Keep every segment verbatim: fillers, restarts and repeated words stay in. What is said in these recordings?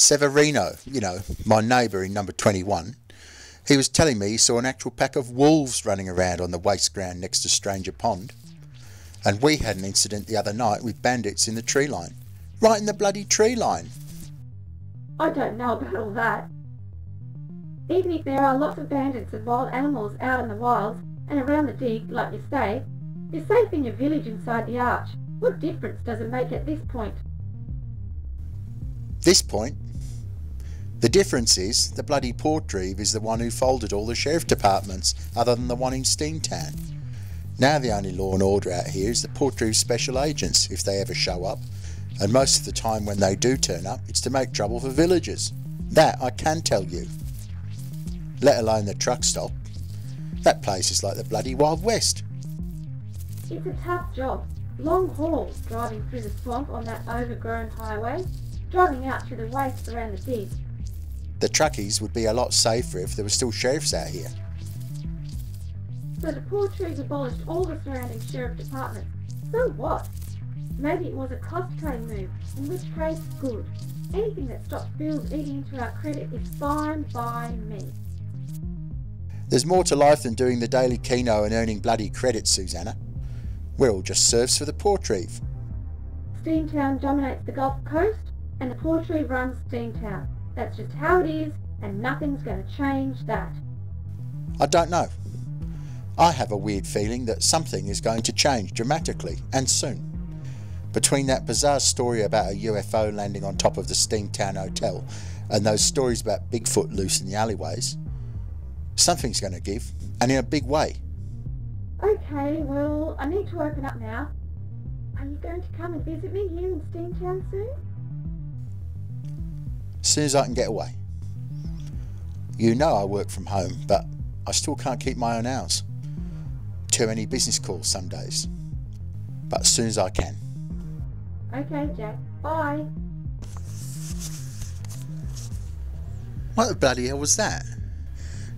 Severino, you know, my neighbour in number twenty-one, he was telling me he saw an actual pack of wolves running around on the waste ground next to Stranger Pond. And we had an incident the other night with bandits in the tree line. Right in the bloody tree line. I don't know about all that. Even if there are lots of bandits and wild animals out in the wilds and around the dig, like you say, you're safe in your village inside the arch. What difference does it make at this point? This point? The difference is the bloody Portreeve is the one who folded all the sheriff departments other than the one in Steamtown. Now the only law and order out here is the Portreeve special agents, if they ever show up, and most of the time when they do turn up it's to make trouble for villagers. That I can tell you. Let alone the truck stop. That place is like the bloody Wild West. It's a tough job. Long hauls driving through the swamp on that overgrown highway, driving out through the waste around the dig. The truckies would be a lot safer if there were still sheriffs out here. So the Portreeve abolished all the surrounding sheriff departments. So what? Maybe it was a cost-cutting move, in which case, good. Anything that stops bills eating into our credit is fine by me. There's more to life than doing the daily keno and earning bloody credits, Susanna. We're all just serfs for the Portreeve. Steamtown dominates the Gulf Coast, and the Portreeve runs Steamtown. That's just how it is, and nothing's going to change that. I don't know. I have a weird feeling that something is going to change dramatically, and soon. Between that bizarre story about a U F O landing on top of the Steamtown Hotel and those stories about Bigfoot loose in the alleyways, something's going to give, and in a big way. Okay, well, I need to open up now. Are you going to come and visit me here in Steamtown soon? As soon as I can get away. You know I work from home, but I still can't keep my own hours. Too many business calls some days. But as soon as I can. Okay, Jack. Bye. What the bloody hell was that?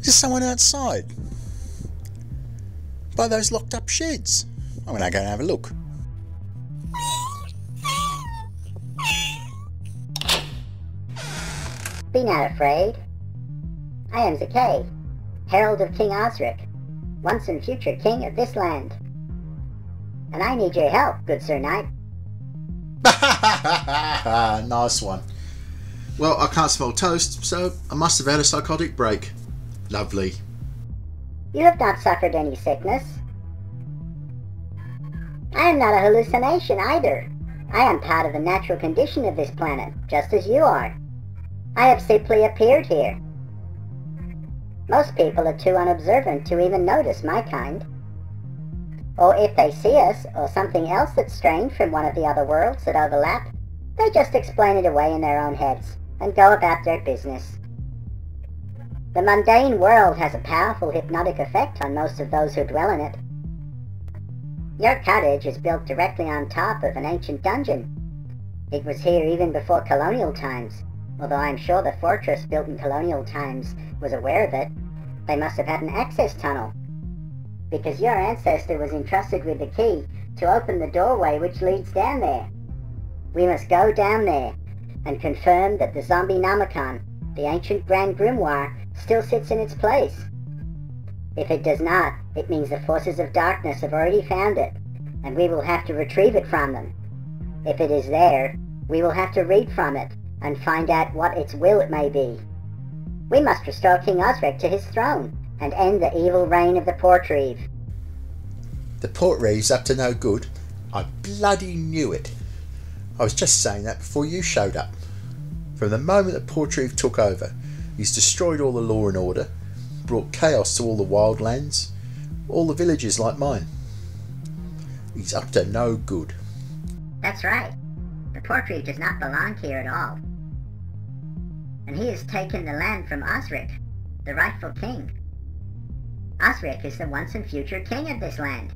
Is there someone outside? By those locked up sheds? I'm gonna go and have a look. Be not afraid. I am Zake, herald of King Osric, once and future king of this land. And I need your help, good Sir Knight. Nice one. Well, I can't smell toast, so I must have had a psychotic break. Lovely. You have not suffered any sickness. I am not a hallucination either. I am part of the natural condition of this planet, just as you are. I have simply appeared here. Most people are too unobservant to even notice my kind. Or if they see us, or something else that's strange from one of the other worlds that overlap, they just explain it away in their own heads, and go about their business. The mundane world has a powerful hypnotic effect on most of those who dwell in it. Your cottage is built directly on top of an ancient dungeon. It was here even before colonial times, although I'm sure the fortress built in colonial times was aware of it. They must have had an access tunnel, because your ancestor was entrusted with the key to open the doorway which leads down there. We must go down there and confirm that the Zombienomicon, the ancient Grand Grimoire, still sits in its place. If it does not, it means the forces of darkness have already found it, and we will have to retrieve it from them. If it is there, we will have to read from it, and find out what its will it may be. We must restore King Osric to his throne, and end the evil reign of the Portreeve. The Portreeve's up to no good. I bloody knew it. I was just saying that before you showed up. From the moment the Portreeve took over, he's destroyed all the law and order, brought chaos to all the wildlands, all the villages like mine. He's up to no good. That's right. The Portreeve does not belong here at all. And he has taken the land from Osric, the rightful king. Osric is the once and future king of this land.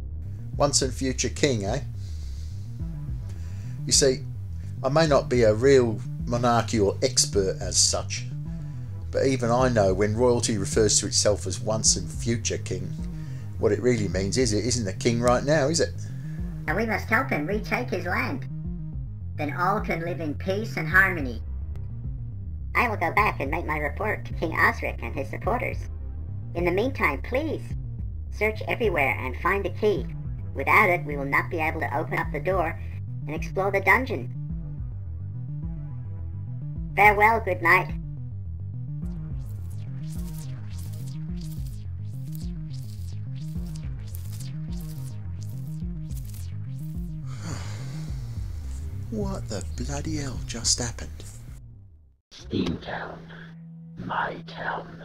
Once and future king, eh? You see, I may not be a real monarchical expert as such, but even I know when royalty refers to itself as once and future king, what it really means is it isn't the king right now, is it? And we must help him retake his land. Then all can live in peace and harmony. I will go back and make my report to King Osric and his supporters. In the meantime, please, search everywhere and find the key. Without it, we will not be able to open up the door and explore the dungeon. Farewell, good night. What the bloody hell just happened? Steamtown. My town.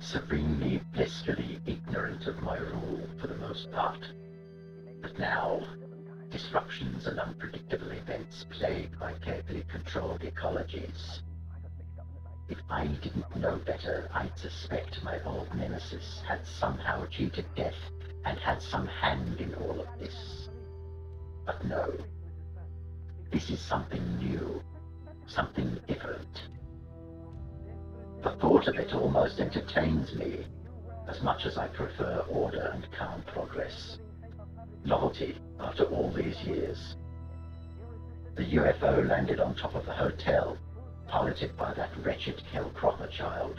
Severely, blissfully ignorant of my rule for the most part. But now, disruptions and unpredictable events plague my carefully controlled ecologies. If I didn't know better, I'd suspect my old nemesis had somehow cheated death and had some hand in all of this. But no. This is something new, something different. The thought of it almost entertains me, as much as I prefer order and calm progress. Novelty, after all these years. The U F O landed on top of the hotel, piloted by that wretched Kel Crocker child.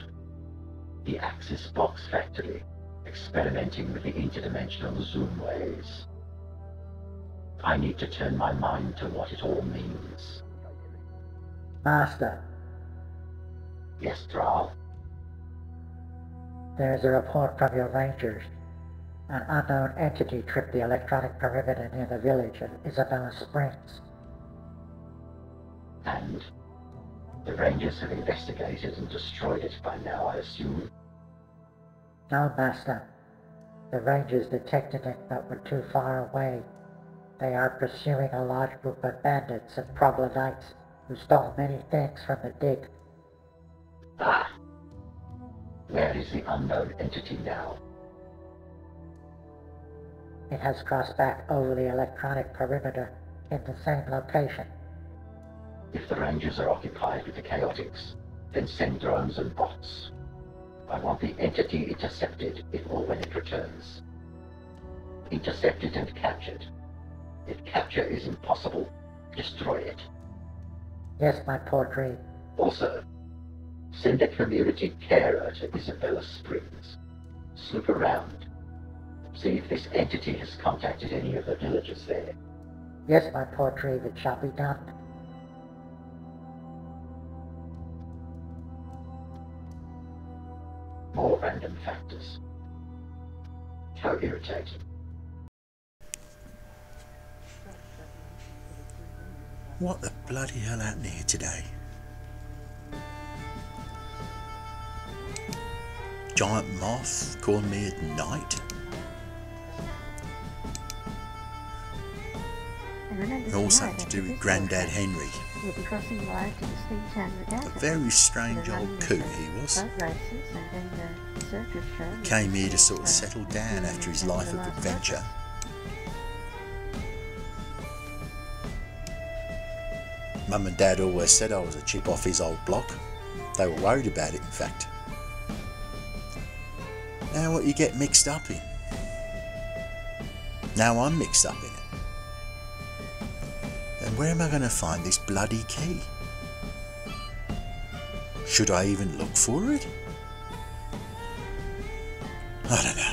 The Axis box factory, experimenting with the interdimensional zoom waves. I need to turn my mind to what it all means. Master. Yes, Dral? There is a report from your rangers. An unknown entity tripped the electronic perimeter near the village of Isabella Springs. And? The rangers have investigated and destroyed it by now, I assume? No, Master. The rangers detected it but were too far away. They are pursuing a large group of bandits and Problenites who stole many things from the dig. Ah! Where is the unknown entity now? It has crossed back over the electronic perimeter in the same location. If the Rangers are occupied with the Chaotix, then send drones and bots. I want the entity intercepted if or when it returns. Intercepted and captured. If capture is impossible, destroy it. Yes, my Portreeve. Also, send a community carer to Isabella Springs. Snoop around. See if this entity has contacted any of the villagers there. Yes, my Portreeve, it shall be done. More random factors. How irritating. What the bloody hell happened here today? Giant moth calling me at night? It all something to do with Grandad Henry. We'll be crossing the line to the Steamtown Hotel. A very strange old coot he was. He came here to sort of settle down after his life of adventure. Mum and Dad always said I was a chip off his old block. They were worried about it, in fact. Now what you get mixed up in. Now I'm mixed up in it. And where am I going to find this bloody key? Should I even look for it? I don't know.